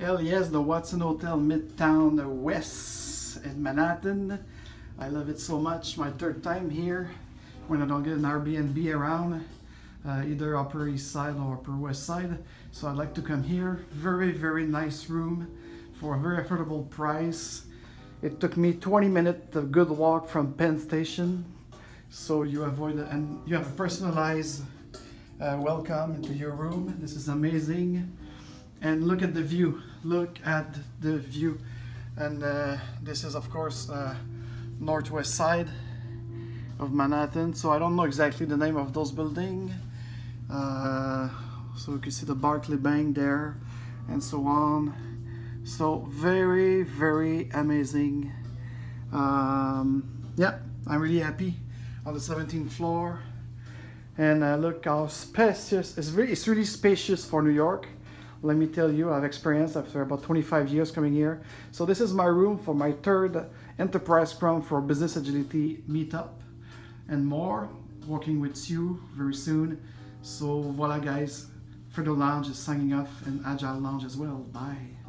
Hell yes, the Watson Hotel Midtown West in Manhattan. I love it so much. My third time here when I don't get an Airbnb around either Upper East Side or Upper West Side. So I'd like to come here. Very, very nice room for a very affordable price. It took me 20 minutes of good walk from Penn Station. So you avoid it and you have a personalized welcome into your room. This is amazing. And look at the view. Look at the view. And this is, of course, northwest side of Manhattan. So I don't know exactly the name of those buildings. So you can see the Barclays Bank there and so on. So very, very amazing. Yeah, I'm really happy on the 17th floor. And look how spacious. It's really spacious for New York. Let me tell you, I've experienced after about 25 years coming here. So this is my room for my third Enterprise Scrum for Business Agility meetup and more, working with you very soon. So voila guys, Frédö Lounge is signing off and Agile Lounge as well. Bye.